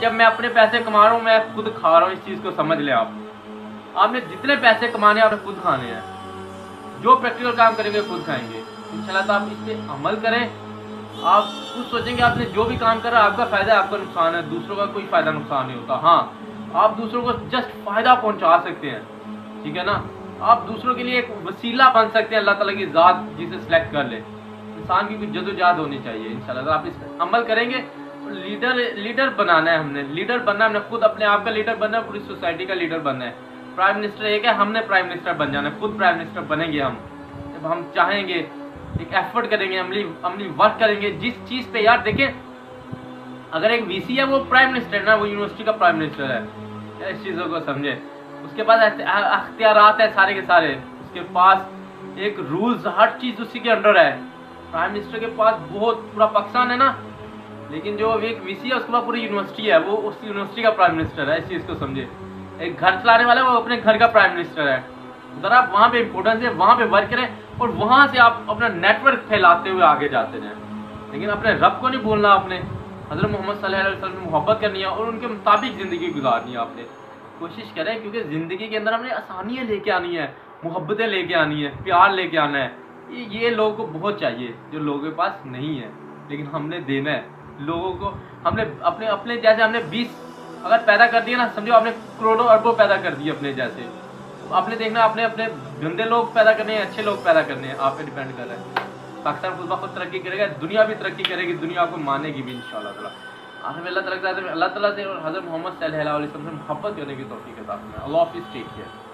जब मैं अपने पैसे कमा रहा हूँ मैं खुद खा रहा हूँ, इस चीज़ को समझ लें आप। आपने जितने पैसे कमाने आपने खुद खाने हैं, जो प्रैक्टिकल काम करेंगे खुद खाएंगे इंशाल्लाह। तो आप इस पर अमल करें, आप खुद सोचेंगे आपने जो भी काम करा आपका फ़ायदा है, आपका नुकसान है, दूसरों का कोई फ़ायदा नुकसान नहीं होता। हाँ, आप दूसरों को जस्ट फ़ायदा पहुंचा सकते हैं, ठीक है ना। आप दूसरों के लिए एक वसीला बन सकते हैं, अल्लाह ताला की ज़ात जिसे सेलेक्ट कर ले। इंसान की कुछ जदोजहद होनी चाहिए इंशाल्लाह। आप इस पर अमल करेंगे, लीडर बनाना है हमने, लीडर बनना है हमने, खुद अपने आप का लीडर बनना है, पूरी सोसाइटी का लीडर बनना है। प्राइम मिनिस्टर एक है, हमने प्राइम मिनिस्टर बन जाना है, खुद प्राइम मिनिस्टर बनेंगे हम जब हम चाहेंगे। एक एफर्ट करेंगे, अमली वर्क करेंगे जिस चीज़ पे। यार देखें, अगर एक वीसी है वो प्राइम मिनिस्टर है ना, वो यूनिवर्सिटी का प्राइम मिनिस्टर है, इस चीज़ों को समझे। उसके पास अख्तियारात है सारे के सारे, उसके पास एक रूल्स, हर चीज़ उसी के अंडर है। प्राइम मिनिस्टर के पास बहुत पूरा पाकिस्तान है ना, लेकिन जो एक वीसी है उसके पास पूरी यूनिवर्सिटी है, वो उस यूनिवर्सिटी का प्राइम मिनिस्टर है, इस चीज़ को समझे। एक घर चलाने वाला है वो अपने घर का प्राइम मिनिस्टर है। उधर आप वहाँ पे इम्पोर्टेंस है, वहाँ पे वर्क करें और वहाँ से आप अपना नेटवर्क फैलाते हुए आगे जाते रहें। लेकिन अपने रब को नहीं भूलना, आपने हज़रत मोहम्मद सल्लल्लाहु अलैहि वसल्लम से मोहब्बत करनी है और उनके मुताबिक ज़िंदगी गुजारनी है। आपने कोशिश करें, क्योंकि ज़िंदगी के अंदर हमने आसानियाँ लेके आनी है, मोहब्बतें लेके आनी है, प्यार लेके आना है। ये लोगों को बहुत चाहिए जो लोगों के पास नहीं है, लेकिन हमने देना है लोगों को। हमने अपने अपने जैसे हमने 20 अगर पैदा कर दिया ना, समझो आपने करोड़ों अरबों पैदा कर दिए अपने जैसे। आपने देखना आपने अपने गंदे लोग पैदा करने हैं, अच्छे लोग पैदा करने हैं, आप पे डिपेंड कर रहे हैं। पाकिस्तान खुद ब खुद तरक्की करेगा, दुनिया भी तरक्की करेगी, दुनिया आपको मानेगी भी इंशाल्लाह ताला। आखिर में अल्लाह ताला से और हज़रत मोहम्मद सल्लल्लाहु अलैहि वसल्लम से मोहब्बत करने की तौफीक अता फरमाए। अल्लाह हाफ़िज़, टेक केयर।